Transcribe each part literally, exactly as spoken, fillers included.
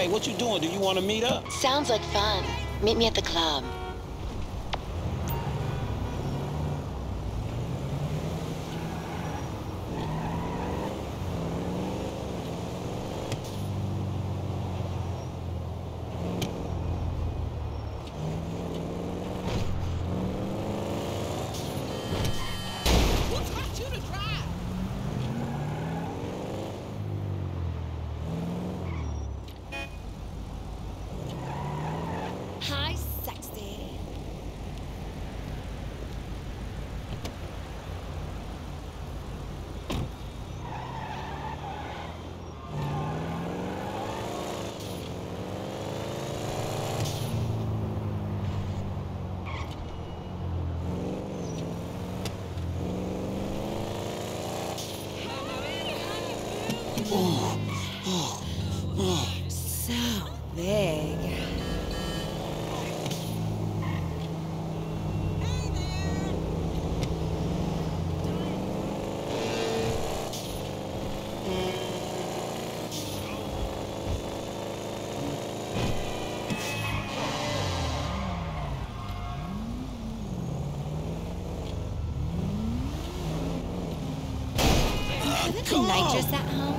Hey, what you doing? Do you want to meet up? Sounds like fun. Meet me at the club. Oh, oh, oh. So big. Hey, come nitrous on. At home?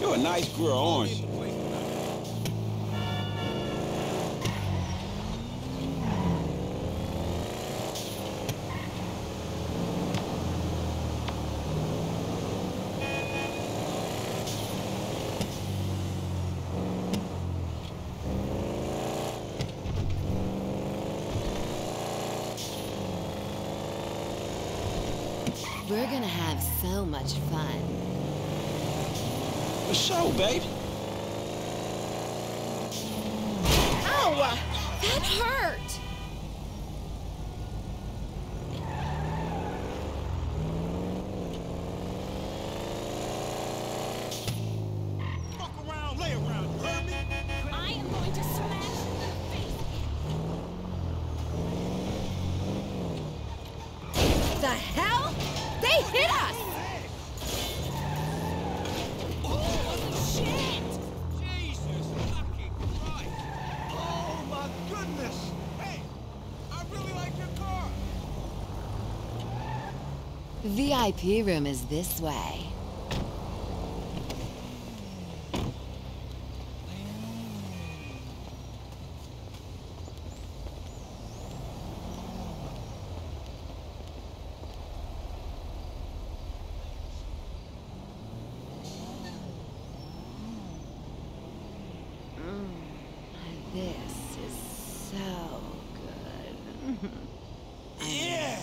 You're a nice girl, Orange. We're gonna have so much fun. For sure, babe. Ow! That hurt! V I P room is this way. Mm, this is so good. Yeah!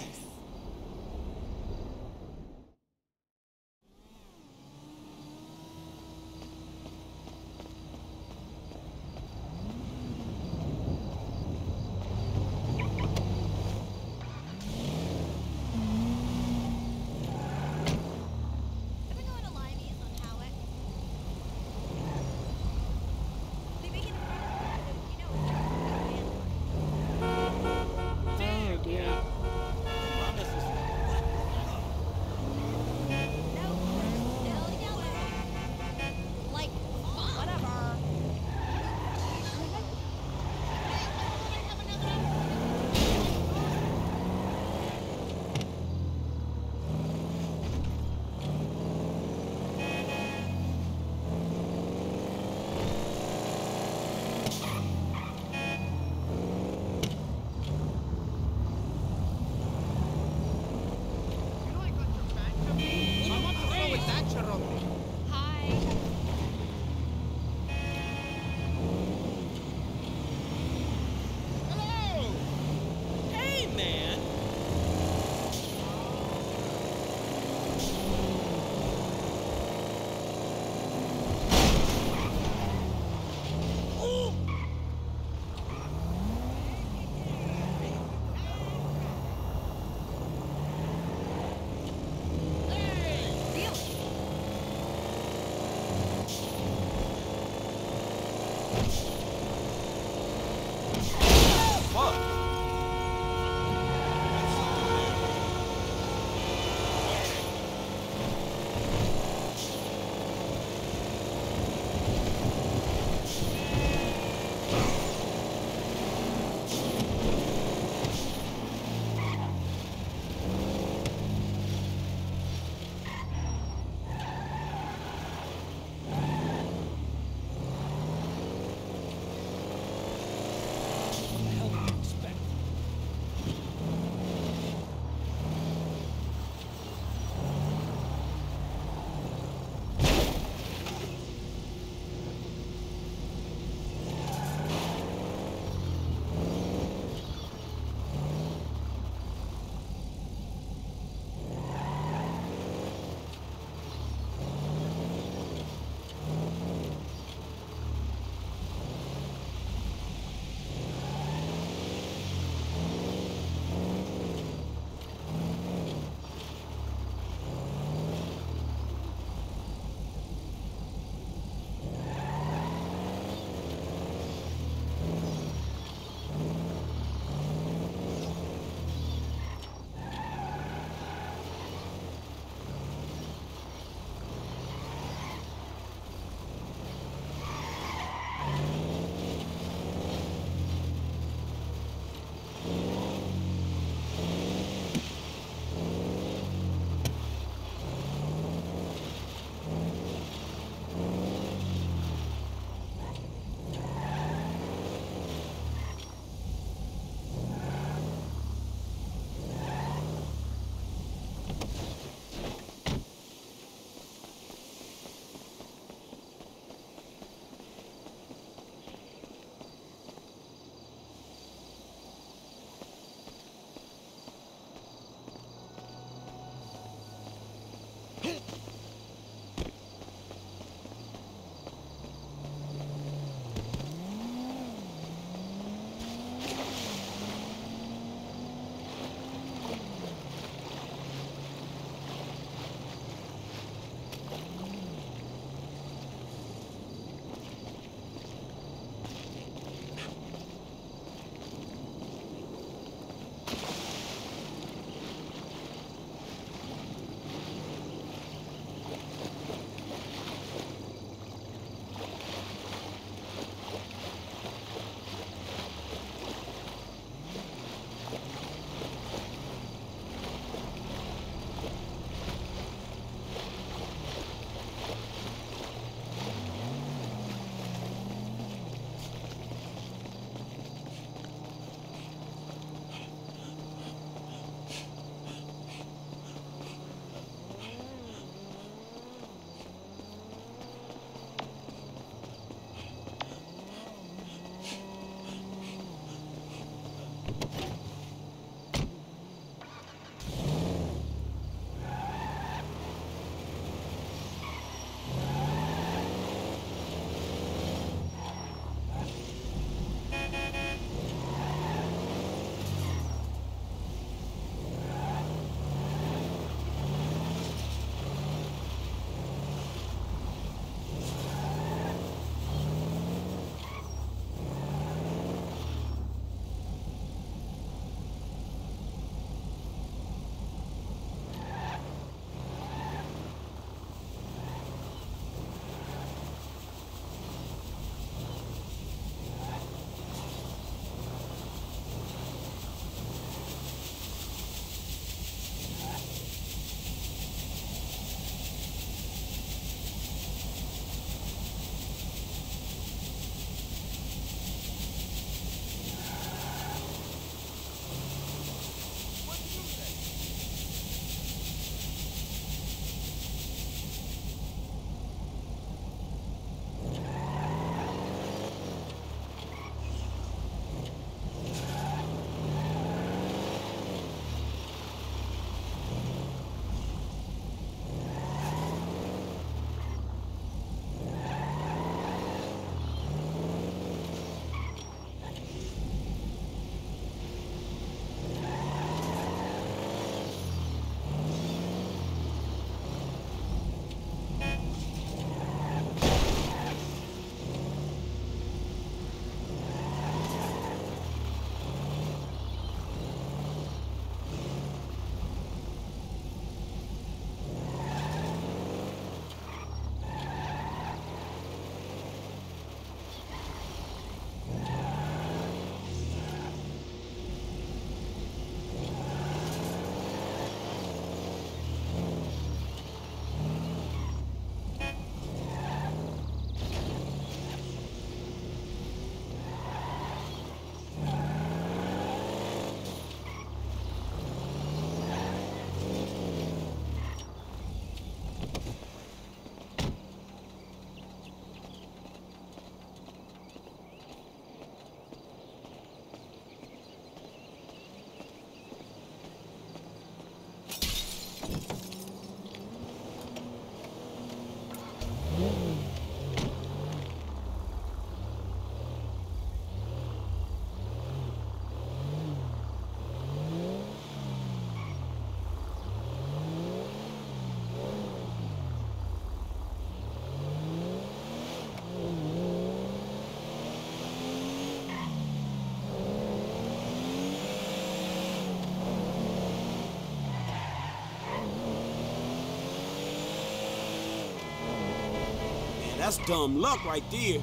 That's dumb luck right there.